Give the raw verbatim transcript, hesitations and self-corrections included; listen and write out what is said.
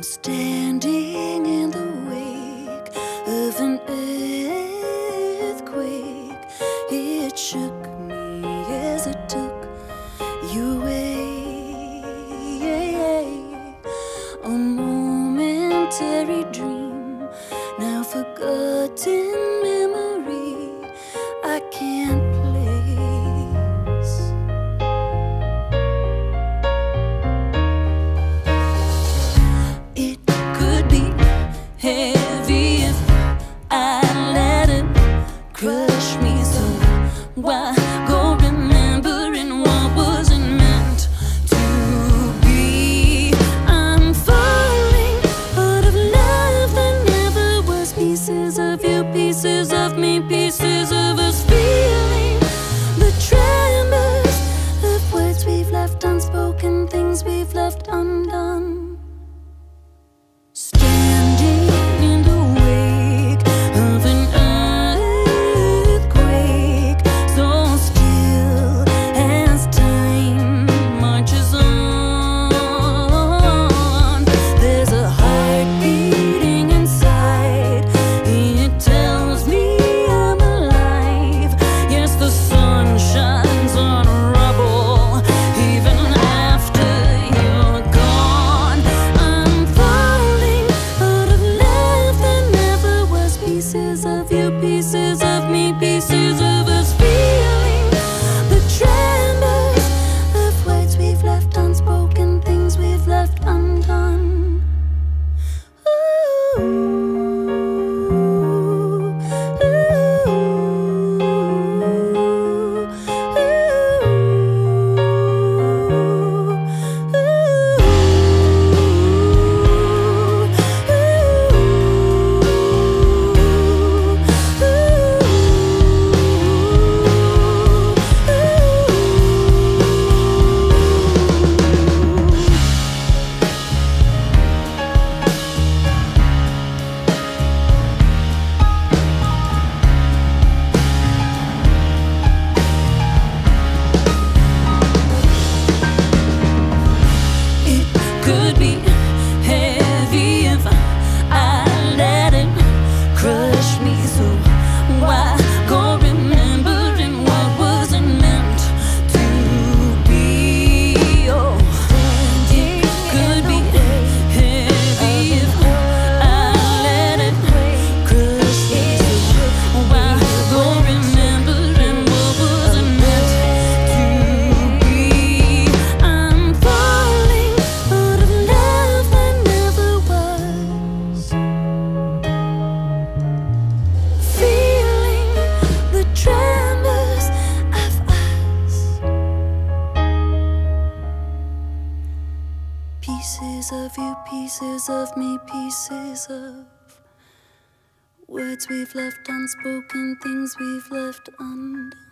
I'm standing in the wake of an earthquake. It shook me as it took you away. A momentary dream, now forgotten memory I can't place. Heavy if I let it crush me, so why go remembering what wasn't meant to be? I'm falling out of love that never was. Pieces of you, pieces of me, pieces of us feeling the tremors of words we've left unspoken, things we've left undone. Pieces of you, pieces of me, pieces of us feeling the tremors of words we've left unspoken, things we've left undone. Ooh, ooh, ooh, ooh, ooh. Pieces of you, pieces of me, pieces of words we've left unspoken, things we've left undone.